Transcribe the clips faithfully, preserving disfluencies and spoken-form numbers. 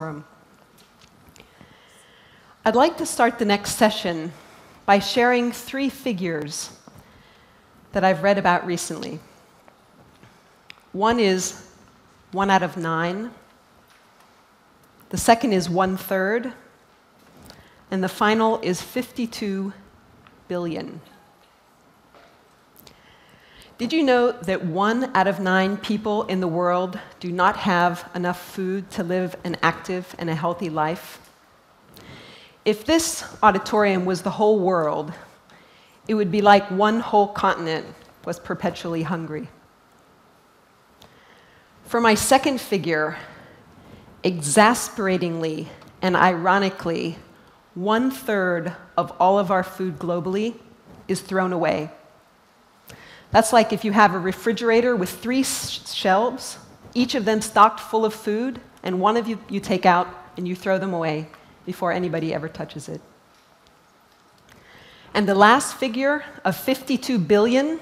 Forum. I'd like to start the next session by sharing three figures that I've read about recently. One is one out of nine, the second is one third, and the final is fifty-two billion. Did you know that one out of nine people in the world do not have enough food to live an active and a healthy life? If this auditorium was the whole world, it would be like one whole continent was perpetually hungry. For my second figure, exasperatingly and ironically, one third of all of our food globally is thrown away. That's like if you have a refrigerator with three shelves, each of them stocked full of food, and one of you you take out and you throw them away before anybody ever touches it. And the last figure of fifty-two billion,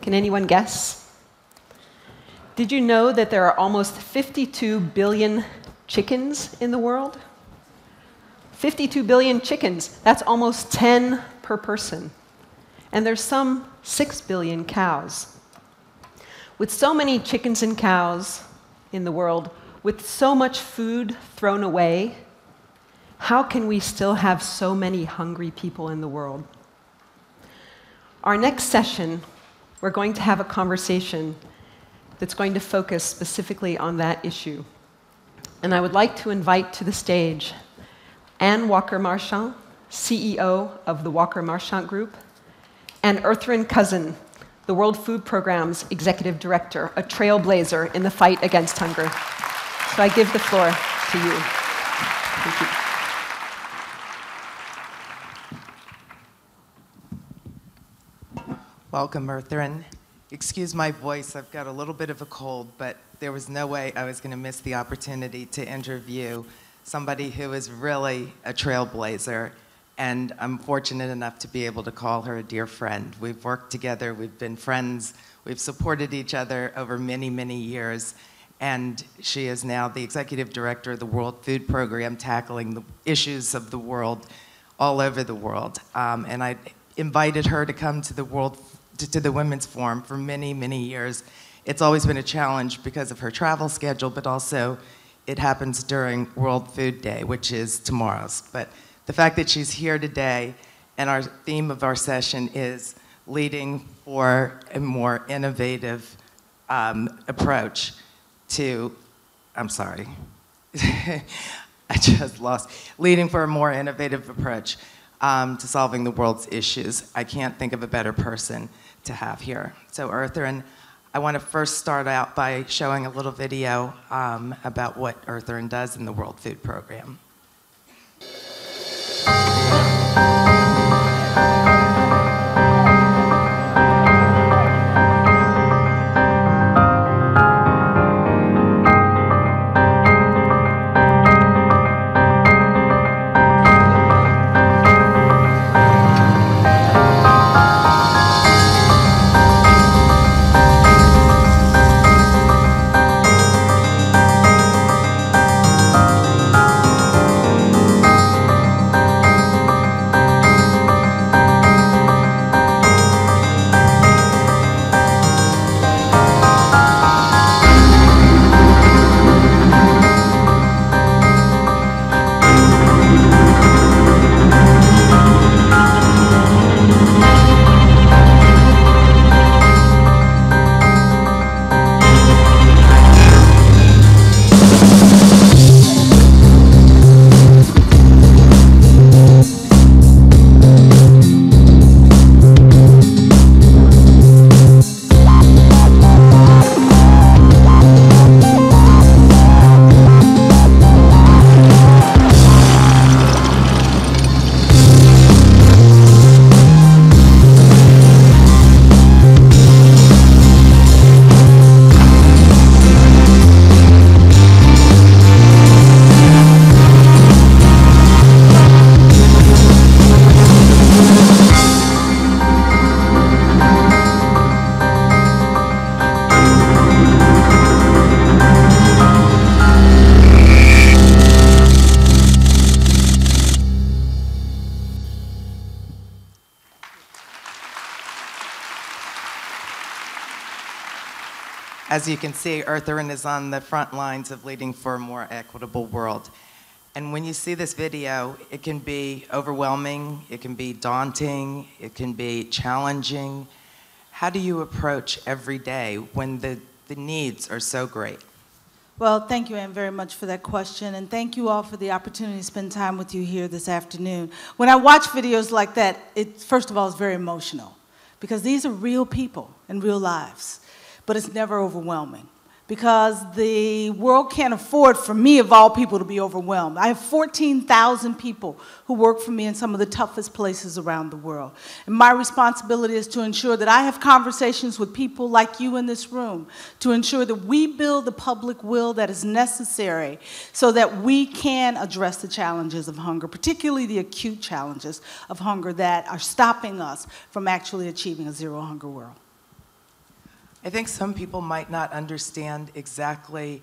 can anyone guess? Did you know that there are almost fifty-two billion chickens in the world? fifty-two billion chickens, that's almost ten per person. And there's some six billion cows. With so many chickens and cows in the world, with so much food thrown away, how can we still have so many hungry people in the world? Our next session, we're going to have a conversation that's going to focus specifically on that issue. And I would like to invite to the stage Anne Walker Marchant, C E O of the Walker Marchant Group, and Ertharin Cousin, the World Food Programme's Executive Director, a trailblazer in the fight against hunger. So I give the floor to you. Thank you. Welcome, Ertharin. Excuse my voice, I've got a little bit of a cold, but there was no way I was going to miss the opportunity to interview somebody who is really a trailblazer. And I'm fortunate enough to be able to call her a dear friend. We've worked together, we've been friends, we've supported each other over many, many years. And she is now the executive director of the World Food Programme, tackling the issues of the world, all over the world. Um, and I invited her to come to the, world, to, to the Women's Forum for many, many years. It's always been a challenge because of her travel schedule, but also it happens during World Food Day, which is tomorrow's. But the fact that she's here today, and our theme of our session is leading for a more innovative um, approach to, I'm sorry, I just lost, leading for a more innovative approach um, to solving the world's issues. I can't think of a better person to have here. So Ertharin, I want to first start out by showing a little video um, about what Ertharin does in the World Food Programme. As you can see, Ertharin is on the front lines of leading for a more equitable world. And when you see this video, it can be overwhelming, it can be daunting, it can be challenging. How do you approach every day when the, the needs are so great? Well, thank you, Anne, very much for that question, and thank you all for the opportunity to spend time with you here this afternoon. When I watch videos like that, it, first of all, it's very emotional, because these are real people and real lives, but it's never overwhelming, because the world can't afford, for me of all people, to be overwhelmed. I have fourteen thousand people who work for me in some of the toughest places around the world. And my responsibility is to ensure that I have conversations with people like you in this room to ensure that we build the public will that is necessary so that we can address the challenges of hunger, particularly the acute challenges of hunger that are stopping us from actually achieving a zero hunger world. I think some people might not understand exactly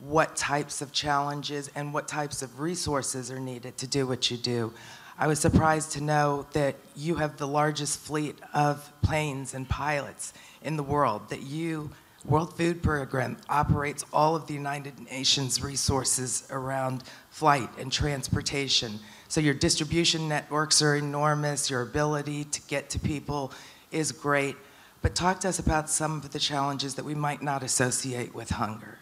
what types of challenges and what types of resources are needed to do what you do. I was surprised to know that you have the largest fleet of planes and pilots in the world, that you, World Food Programme, operates all of the United Nations resources around flight and transportation. So your distribution networks are enormous, your ability to get to people is great. But talk to us about some of the challenges that we might not associate with hunger.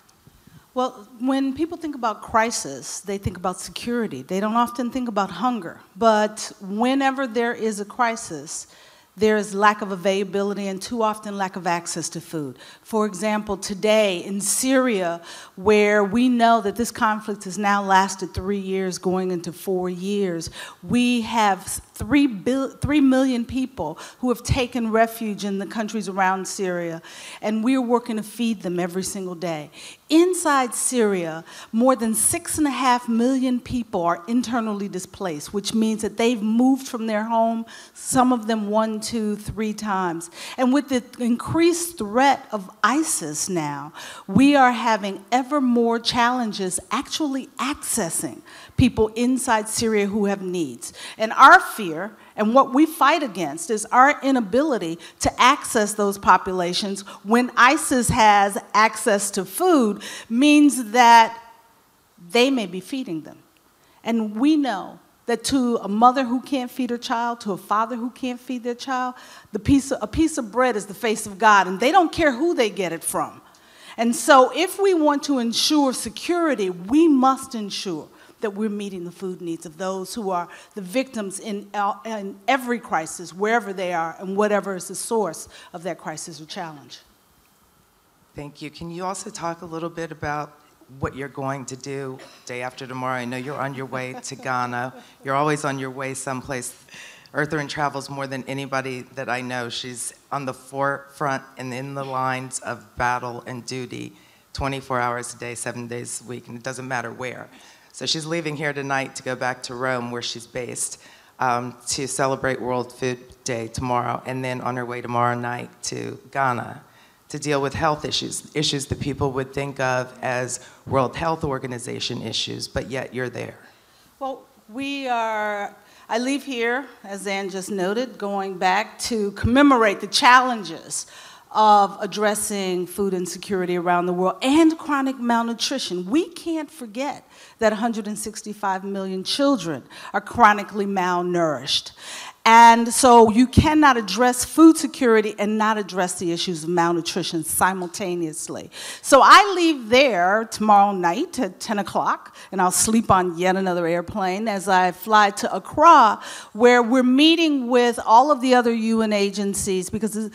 Well, when people think about crisis, they think about security. They don't often think about hunger. But whenever there is a crisis, there is lack of availability and too often lack of access to food. For example, today in Syria, where we know that this conflict has now lasted three years, going into four years, we have three, bil three million people who have taken refuge in the countries around Syria, and we're working to feed them every single day. Inside Syria, more than six and a half million people are internally displaced, which means that they've moved from their home, some of them one, two, three times. And with the increased threat of ISIS now, we are having ever more challenges actually accessing people inside Syria who have needs. And our fear, and what we fight against, is our inability to access those populations when ISIS has access to food means that they may be feeding them. And we know that to a mother who can't feed her child, to a father who can't feed their child, the piece of, a piece of bread is the face of God, and they don't care who they get it from. And so if we want to ensure security, we must ensure that we're meeting the food needs of those who are the victims in, in every crisis, wherever they are, and whatever is the source of that crisis or challenge. Thank you. Can you also talk a little bit about what you're going to do day after tomorrow? I know you're on your way to Ghana. You're always on your way someplace. Ertharin travels more than anybody that I know. She's on the forefront and in the lines of battle and duty twenty-four hours a day, seven days a week, and it doesn't matter where. So she's leaving here tonight to go back to Rome, where she's based, um, to celebrate World Food Day tomorrow, and then on her way tomorrow night to Ghana to deal with health issues, issues that people would think of as World Health Organization issues, but yet you're there. Well, we are, I leave here, as Anne just noted, going back to commemorate the challenges of addressing food insecurity around the world and chronic malnutrition. We can't forget that one hundred sixty-five million children are chronically malnourished. And so you cannot address food security and not address the issues of malnutrition simultaneously. So I leave there tomorrow night at ten o'clock, and I'll sleep on yet another airplane as I fly to Accra, where we're meeting with all of the other U N agencies, because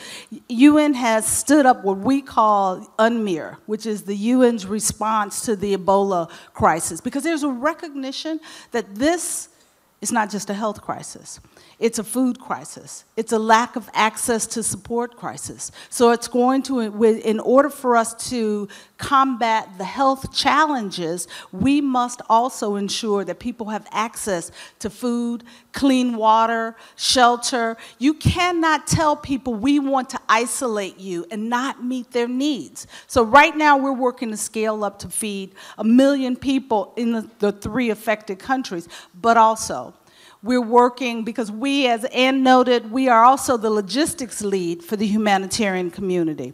U N has stood up what we call UNMIR, which is the U N's response to the Ebola crisis, because there's a recognition that this is not just a health crisis. It's a food crisis. It's a lack of access to support crisis. So it's going to, in order for us to combat the health challenges, we must also ensure that people have access to food, clean water, shelter. You cannot tell people we want to isolate you and not meet their needs. So right now we're working to scale up to feed a million people in the, the three affected countries, but also We're working because we, as Ann noted, we are also the logistics lead for the humanitarian community.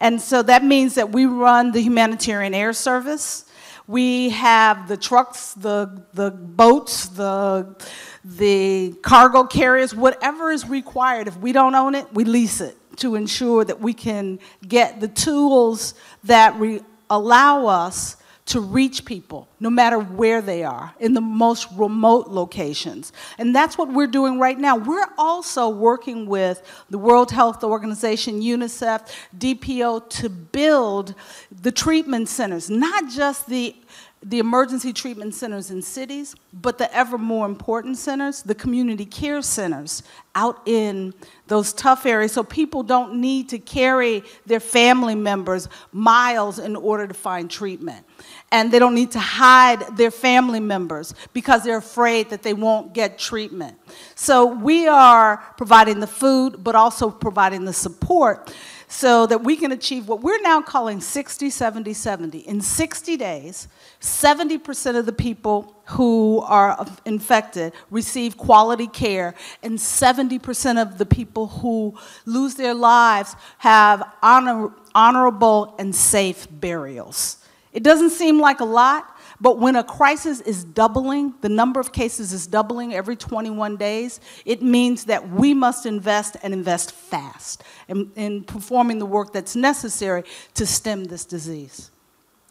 And so that means that we run the humanitarian air service. We have the trucks, the, the boats, the, the cargo carriers, whatever is required. If we don't own it, we lease it to ensure that we can get the tools that re- allow us to reach people, no matter where they are, in the most remote locations. And that's what we're doing right now. We're also working with the World Health Organization, UNICEF, D P O, to build the treatment centers, not just the, the emergency treatment centers in cities, but the ever more important centers, the community care centers out in those tough areas, so people don't need to carry their family members miles in order to find treatment. And they don't need to hide their family members because they're afraid that they won't get treatment. So we are providing the food, but also providing the support so that we can achieve what we're now calling sixty seventy seventy. In sixty days, seventy percent of the people who are infected receive quality care, and seventy percent of the people who lose their lives have honor, honorable and safe burials. It doesn't seem like a lot, but when a crisis is doubling, the number of cases is doubling every twenty-one days, it means that we must invest and invest fast in, in performing the work that's necessary to stem this disease.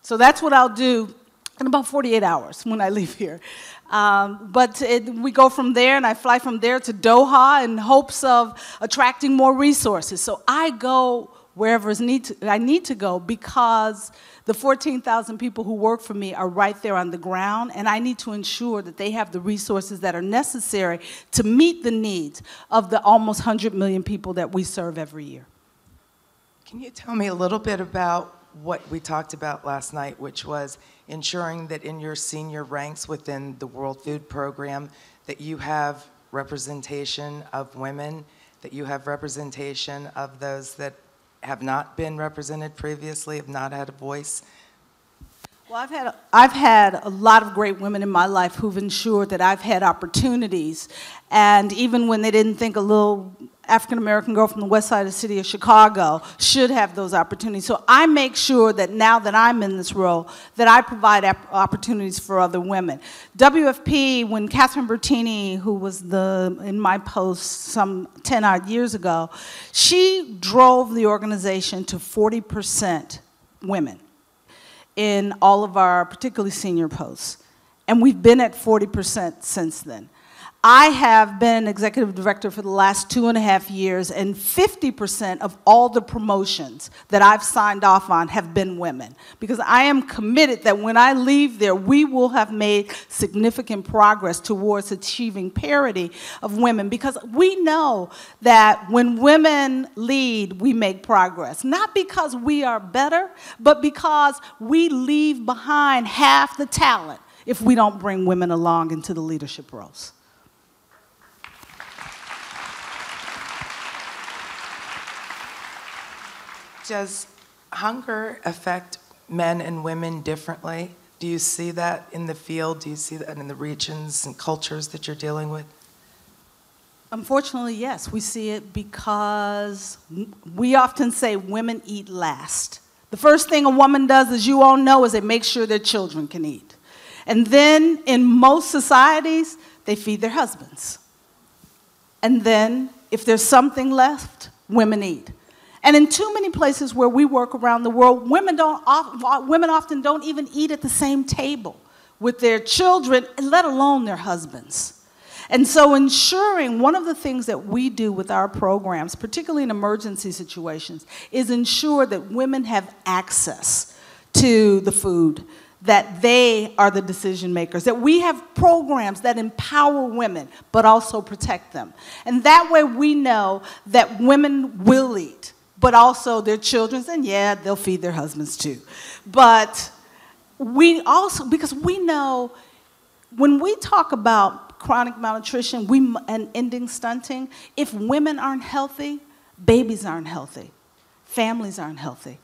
So that's what I'll do in about forty-eight hours when I leave here. Um, but it, we go from there, and I fly from there to Doha in hopes of attracting more resources. So I go wherever is need to, I need to go, because the fourteen thousand people who work for me are right there on the ground, and I need to ensure that they have the resources that are necessary to meet the needs of the almost one hundred million people that we serve every year. Can you tell me a little bit about what we talked about last night, which was ensuring that in your senior ranks within the World Food Programme that you have representation of women, that you have representation of those that have not been represented previously, have not had a voice? Well, I've had, I've had a lot of great women in my life who've ensured that I've had opportunities. And even when they didn't think a little African-American girl from the west side of the city of Chicago should have those opportunities. So I make sure that now that I'm in this role, that I provide opportunities for other women. W F P, when Catherine Bertini, who was the, in my post some ten odd years ago, she drove the organization to forty percent women in all of our particularly senior posts. And we've been at forty percent since then. I have been executive director for the last two and a half years, and fifty percent of all the promotions that I've signed off on have been women, because I am committed that when I leave there, we will have made significant progress towards achieving parity of women, because we know that when women lead, we make progress. Not because we are better, but because we leave behind half the talent if we don't bring women along into the leadership roles. Does hunger affect men and women differently? Do you see that in the field? Do you see that in the regions and cultures that you're dealing with? Unfortunately, yes. We see it because we often say women eat last. The first thing a woman does, as you all know, is they make sure their children can eat. And then in most societies, they feed their husbands. And then if there's something left, women eat. And in too many places where we work around the world, women, don't, women often don't even eat at the same table with their children, let alone their husbands. And so ensuring, one of the things that we do with our programs, particularly in emergency situations, is ensure that women have access to the food, that they are the decision makers, that we have programs that empower women, but also protect them. And that way we know that women will eat, but also their children's, and yeah, they'll feed their husbands too. But we also, because we know, when we talk about chronic malnutrition we, and ending stunting, if women aren't healthy, babies aren't healthy, families aren't healthy.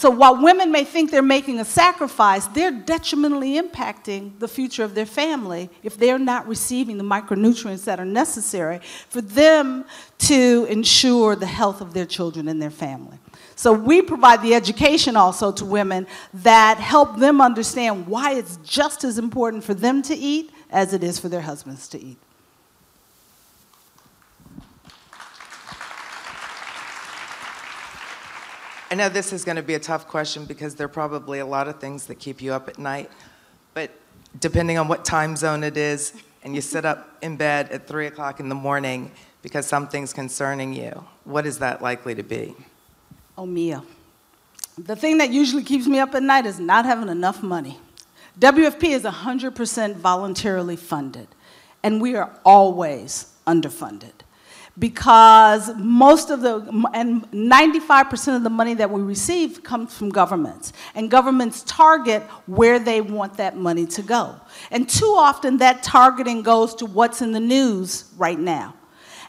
So while women may think they're making a sacrifice, they're detrimentally impacting the future of their family if they're not receiving the micronutrients that are necessary for them to ensure the health of their children and their family. So we provide the education also to women that help them understand why it's just as important for them to eat as it is for their husbands to eat. I know this is going to be a tough question because there are probably a lot of things that keep you up at night, but depending on what time zone it is, and you sit up in bed at three o'clock in the morning because something's concerning you, what is that likely to be? Oh, Mia. The thing that usually keeps me up at night is not having enough money. W F P is one hundred percent voluntarily funded, and we are always underfunded. Because most of the, and ninety-five percent of the money that we receive comes from governments. And governments target where they want that money to go. And too often that targeting goes to what's in the news right now.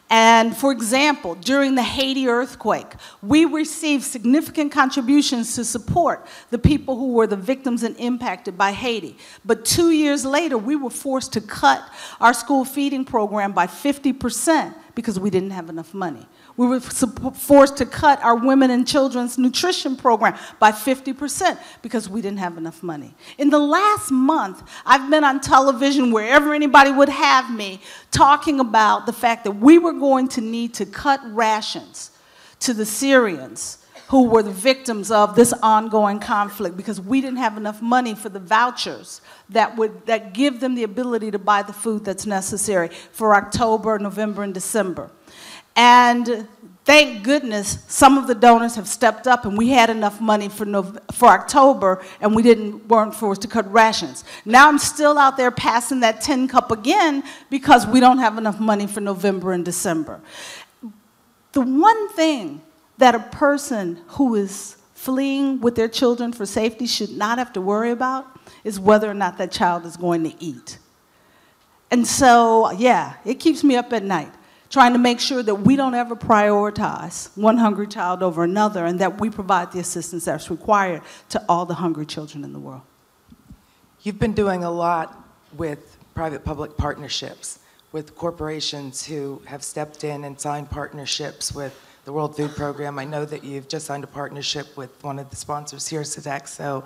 And for example, during the Haiti earthquake, we received significant contributions to support the people who were the victims and impacted by Haiti. But two years later, we were forced to cut our school feeding program by fifty percent because we didn't have enough money. We were forced to cut our women and children's nutrition program by fifty percent because we didn't have enough money. In the last month, I've been on television wherever anybody would have me talking about the fact that we were going to need to cut rations to the Syrians who were the victims of this ongoing conflict because we didn't have enough money for the vouchers that would that give them the ability to buy the food that's necessary for October, November, and December. And thank goodness some of the donors have stepped up and we had enough money for, November, for October and we didn't, weren't forced to cut rations. Now I'm still out there passing that tin cup again because we don't have enough money for November and December. The one thing that a person who is fleeing with their children for safety should not have to worry about is whether or not that child is going to eat. And so, yeah, it keeps me up at night, trying to make sure that we don't ever prioritize one hungry child over another and that we provide the assistance that's required to all the hungry children in the world. You've been doing a lot with private-public partnerships, with corporations who have stepped in and signed partnerships with the World Food Programme. I know that you've just signed a partnership with one of the sponsors here, Sodexo,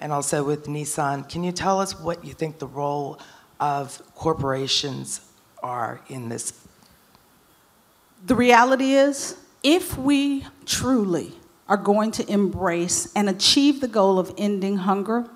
and also with Nissan. Can you tell us what you think the role of corporations are in this? The reality is, if we truly are going to embrace and achieve the goal of ending hunger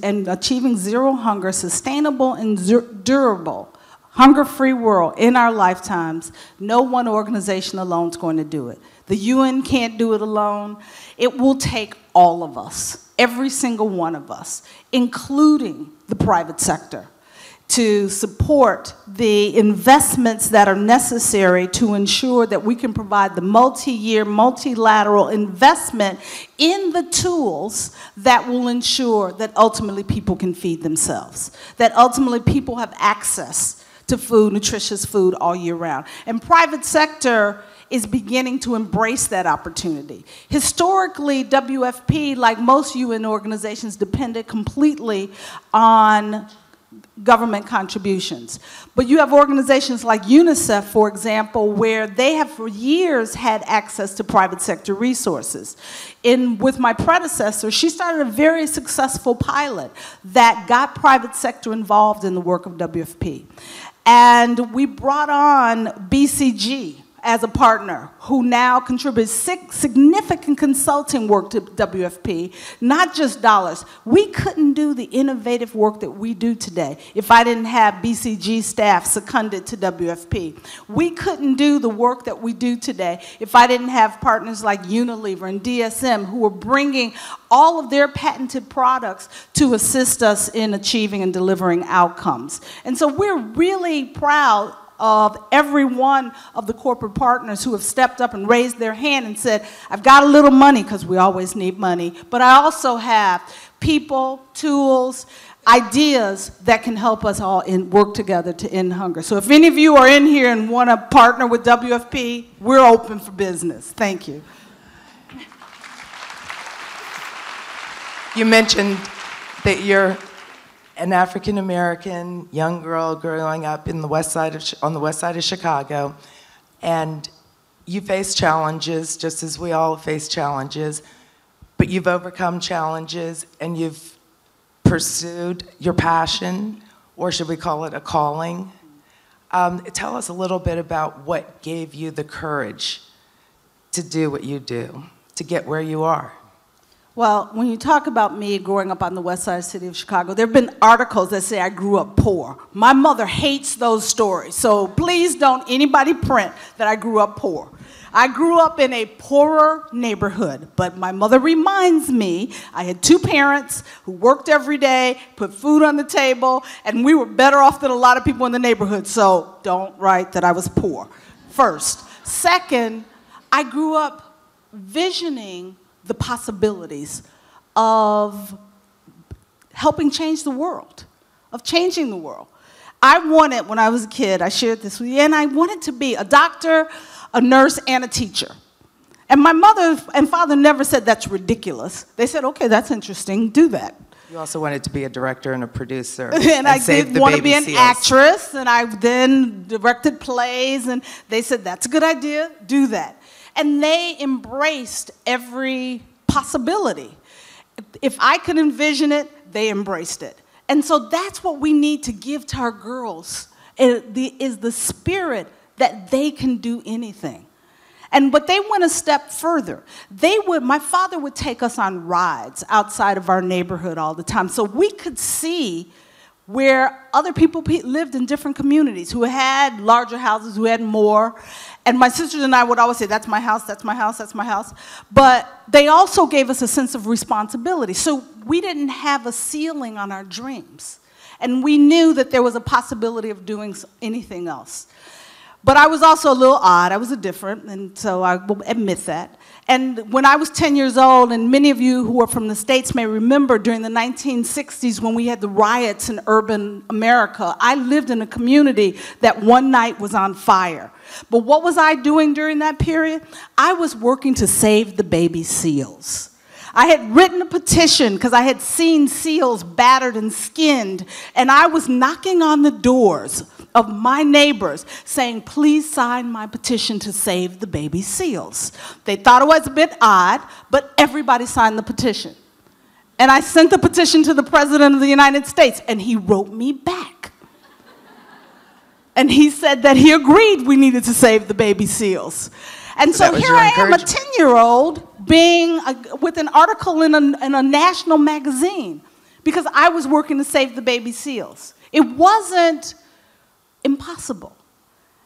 and achieving zero hunger, sustainable and durable, hunger-free world in our lifetimes, no one organization alone is going to do it. The U N can't do it alone. It will take all of us, every single one of us, including the private sector, to support the investments that are necessary to ensure that we can provide the multi-year, multilateral investment in the tools that will ensure that ultimately people can feed themselves, that ultimately people have access to food, nutritious food all year round. And private sector is beginning to embrace that opportunity. Historically, W F P, like most U N organizations, depended completely on government contributions. But you have organizations like UNICEF, for example, where they have for years had access to private sector resources. In, with my predecessor, she started a very successful pilot that got private sector involved in the work of W F P. And we brought on B C G as a partner, who now contributes significant consulting work to W F P, not just dollars. We couldn't do the innovative work that we do today if I didn't have B C G staff seconded to W F P. We couldn't do the work that we do today if I didn't have partners like Unilever and D S M who were bringing all of their patented products to assist us in achieving and delivering outcomes. And so we're really proud of every one of the corporate partners who have stepped up and raised their hand and said, I've got a little money, because we always need money, but I also have people, tools, ideas that can help us all in work together to end hunger. So if any of you are in here and want to partner with W F P, we're open for business. Thank you. You mentioned that you're an African-American young girl growing up in the west side of, on the west side of Chicago, and you face challenges just as we all face challenges, but you've overcome challenges and you've pursued your passion, or should we call it a calling? Um, tell us a little bit about what gave you the courage to do what you do, to get where you are. Well, when you talk about me growing up on the west side of the city of Chicago, there have been articles that say I grew up poor. My mother hates those stories, so please don't anybody print that I grew up poor. I grew up in a poorer neighborhood, but my mother reminds me I had two parents who worked every day, put food on the table, and we were better off than a lot of people in the neighborhood, so don't write that I was poor, first. Second, I grew up visioning the possibilities of helping change the world, of changing the world. I wanted, when I was a kid, I shared this with you, and I wanted to be a doctor, a nurse, and a teacher. And my mother and father never said that's ridiculous. They said, okay, that's interesting, do that. You also wanted to be a director and a producer. and, and I did want to be an actress, and I then directed plays, and they said, that's a good idea, do that. And they embraced every possibility. If I could envision it, they embraced it. And so that's what we need to give to our girls, is the spirit that they can do anything. And but they went a step further. They would, my father would take us on rides outside of our neighborhood all the time, so we could see where other people lived in different communities, who had larger houses, who had more. And my sisters and I would always say, that's my house, that's my house, that's my house. But they also gave us a sense of responsibility. So we didn't have a ceiling on our dreams. And we knew that there was a possibility of doing anything else. But I was also a little odd, I was a different, and so I will admit that. And when I was ten years old, and many of you who are from the States may remember during the nineteen sixties when we had the riots in urban America, I lived in a community that one night was on fire. But what was I doing during that period? I was working to save the baby seals. I had written a petition because I had seen seals battered and skinned, and I was knocking on the doors of my neighbors saying, please sign my petition to save the baby seals. They thought it was a bit odd, but everybody signed the petition. And I sent the petition to the President of the United States, and he wrote me back. And he said that he agreed we needed to save the baby seals. And so, so here I am, a ten-year-old, being a, with an article in a, in a national magazine, because I was working to save the baby seals. It wasn't impossible.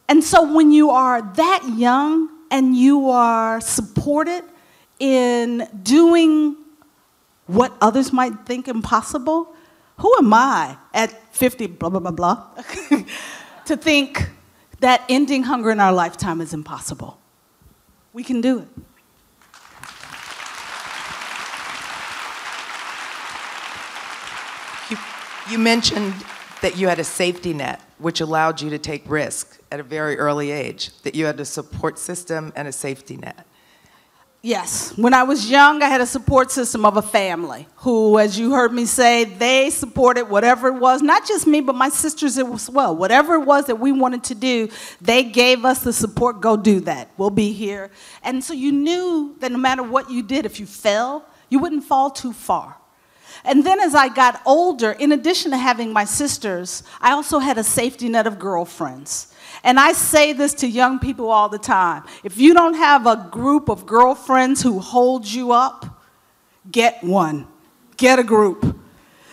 And so when you are that young and you are supported in doing what others might think impossible, who am I at fifty, blah, blah, blah, blah, to think that ending hunger in our lifetime is impossible? We can do it. You, you mentioned that you had a safety net which allowed you to take risk at a very early age, that you had a support system and a safety net. Yes, when I was young, I had a support system of a family who, as you heard me say, they supported whatever it was, not just me, but my sisters as well. Whatever it was that we wanted to do, they gave us the support, go do that, we'll be here. And so you knew that no matter what you did, if you fell, you wouldn't fall too far. And then as I got older, in addition to having my sisters, I also had a safety net of girlfriends. And I say this to young people all the time. If you don't have a group of girlfriends who hold you up, get one. Get a group.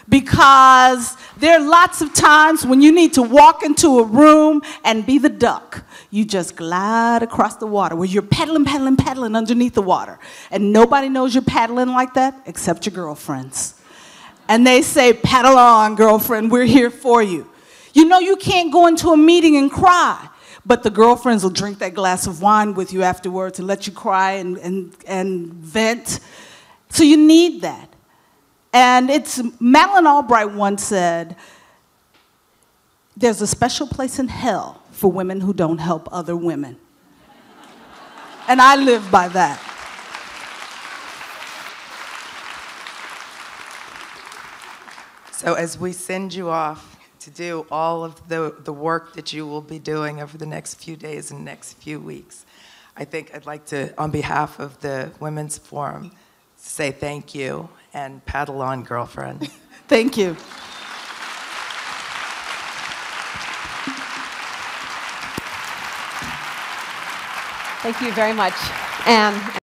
Because there are lots of times when you need to walk into a room and be the duck. You just glide across the water where you're paddling, paddling, paddling underneath the water. And nobody knows you're paddling like that except your girlfriends. And they say, paddle on, girlfriend, we're here for you. You know you can't go into a meeting and cry, but the girlfriends will drink that glass of wine with you afterwards and let you cry and, and, and vent. So you need that. And it's, Madeleine Albright once said, there's a special place in hell for women who don't help other women. And I live by that. So as we send you off to do all of the, the work that you will be doing over the next few days and next few weeks, I think I'd like to, on behalf of the Women's Forum, say thank you and paddle on, girlfriend. Thank you. Thank you very much, Anne.